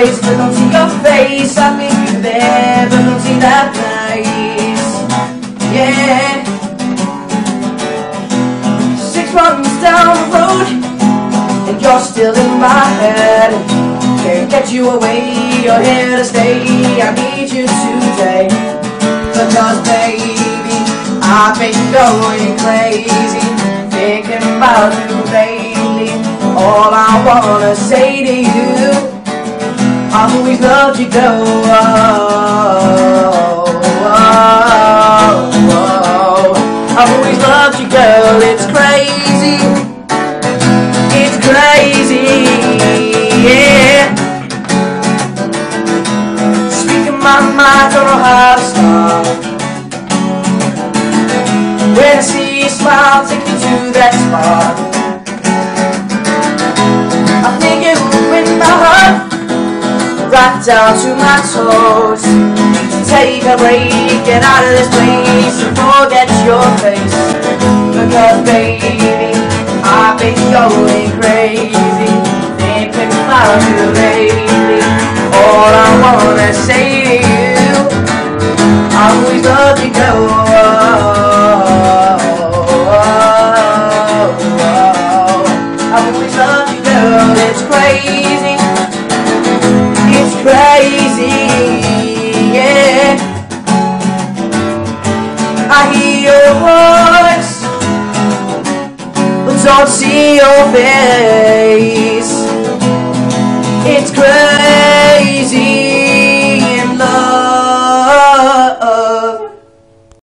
place, but don't see your face. I've been there, but don't see that place. Yeah. 6 months down the road, and you're still in my head. Can't get you away, you're here to stay. I need you today, because baby, I've been going crazy, thinking about you lately. All I wanna say to you, I've always loved you, girl. Oh, oh, oh, oh. I've always loved you, girl. It's crazy. It's crazy. Yeah. Speaking my mind, don't know how to stop. When I see you smile, take me to that spot. Right down to my toes. Take a break, get out of this place, and forget your face. Because baby, I've been going crazy, thinking about you lately. All I wanna say to you, I always love you, girl. I always love you, girl. It's crazy. It's crazy, yeah. I hear your voice, but don't see your face.